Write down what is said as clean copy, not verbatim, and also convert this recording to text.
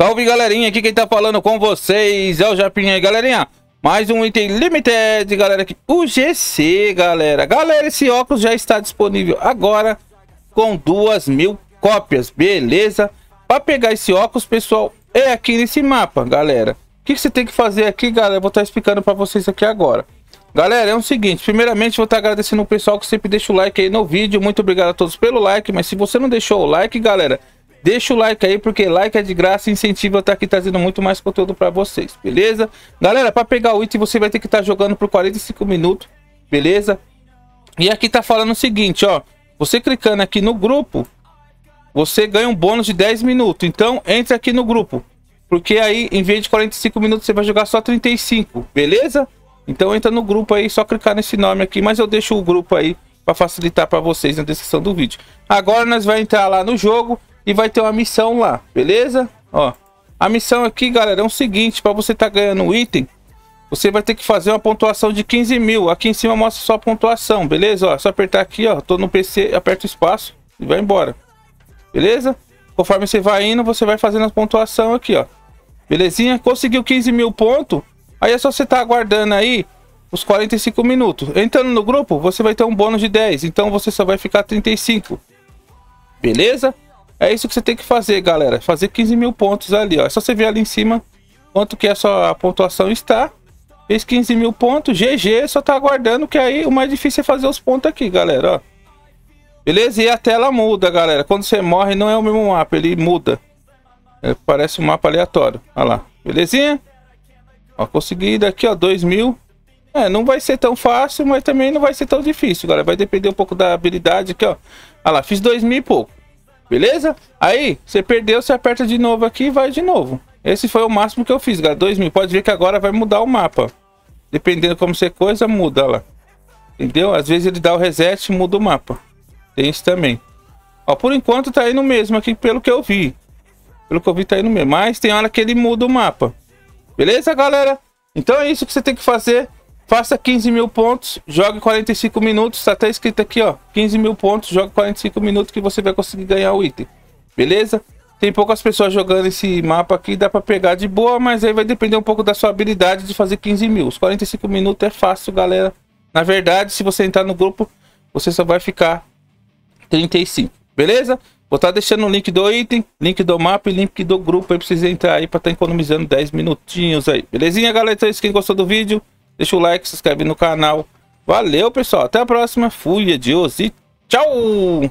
Salve, galerinha, aqui quem tá falando com vocês é o Japinha aí, galerinha. Mais um item limited, galera, aqui, o GC, galera. Galera, esse óculos já está disponível agora com 2.000 cópias, beleza? Para pegar esse óculos, pessoal, é aqui nesse mapa, galera. O que você tem que fazer aqui, galera? Eu vou estar explicando para vocês aqui agora. Galera, é o seguinte, primeiramente vou estar agradecendo o pessoal que sempre deixa o like aí no vídeo. Muito obrigado a todos pelo like, mas se você não deixou o like, galera, deixa o like aí, porque like é de graça e incentiva a estar aqui trazendo muito mais conteúdo para vocês, beleza? Galera, para pegar o item você vai ter que estar jogando por 45 minutos, beleza? E aqui tá falando o seguinte, ó, você clicando aqui no grupo, você ganha um bônus de 10 minutos, então entre aqui no grupo, porque aí em vez de 45 minutos você vai jogar só 35, beleza? Então entra no grupo aí, só clicar nesse nome aqui, mas eu deixo o grupo aí para facilitar para vocês na descrição do vídeo. Agora nós vamos entrar lá no jogo e vai ter uma missão lá, beleza? Ó, a missão aqui, galera, é o seguinte: para você tá ganhando um item, você vai ter que fazer uma pontuação de 15.000. Aqui em cima mostra só a pontuação, beleza? Ó, só apertar aqui, ó, tô no PC, aperta o espaço e vai embora, beleza? Conforme você vai indo, você vai fazendo a pontuação aqui, ó, belezinha? Conseguiu 15.000 pontos, aí é só você tá aguardando aí os 45 minutos. Entrando no grupo, você vai ter um bônus de 10, então você só vai ficar 35, beleza? É isso que você tem que fazer, galera. Fazer 15.000 pontos ali, ó. É só você ver ali em cima quanto que essa pontuação está. Fez 15.000 pontos, GG, só tá aguardando, que aí o mais difícil é fazer os pontos aqui, galera, ó. Beleza? E a tela muda, galera. Quando você morre, não é o mesmo mapa, ele muda. Ele parece um mapa aleatório. Olha lá, belezinha? Ó, consegui daqui, ó, 2.000. É, não vai ser tão fácil, mas também não vai ser tão difícil, galera. Vai depender um pouco da habilidade aqui, ó. Olha lá, fiz 2.000 e pouco. Beleza? Aí, você perdeu, você aperta de novo aqui e vai de novo. Esse foi o máximo que eu fiz, galera. 2.000. Pode ver que agora vai mudar o mapa. Dependendo como você coisa, muda lá. Entendeu? Às vezes ele dá o reset e muda o mapa. Tem isso também. Ó, por enquanto tá indo mesmo aqui, pelo que eu vi. Pelo que eu vi tá indo mesmo. Mas tem hora que ele muda o mapa. Beleza, galera? Então é isso que você tem que fazer. Faça 15.000 pontos, jogue 45 minutos, tá até escrito aqui, ó, 15.000 pontos, jogue 45 minutos que você vai conseguir ganhar o item, beleza? Tem poucas pessoas jogando esse mapa aqui, dá pra pegar de boa, mas aí vai depender um pouco da sua habilidade de fazer 15.000. Os 45 minutos é fácil, galera. Na verdade, se você entrar no grupo, você só vai ficar 35, beleza? Vou estar deixando o link do item, link do mapa e link do grupo aí pra vocês entrarem aí, pra estar economizando 10 minutinhos aí, belezinha, galera? Então é isso, quem gostou do vídeo, deixa o like, se inscreve no canal. Valeu, pessoal. Até a próxima. Fui, adiós e tchau!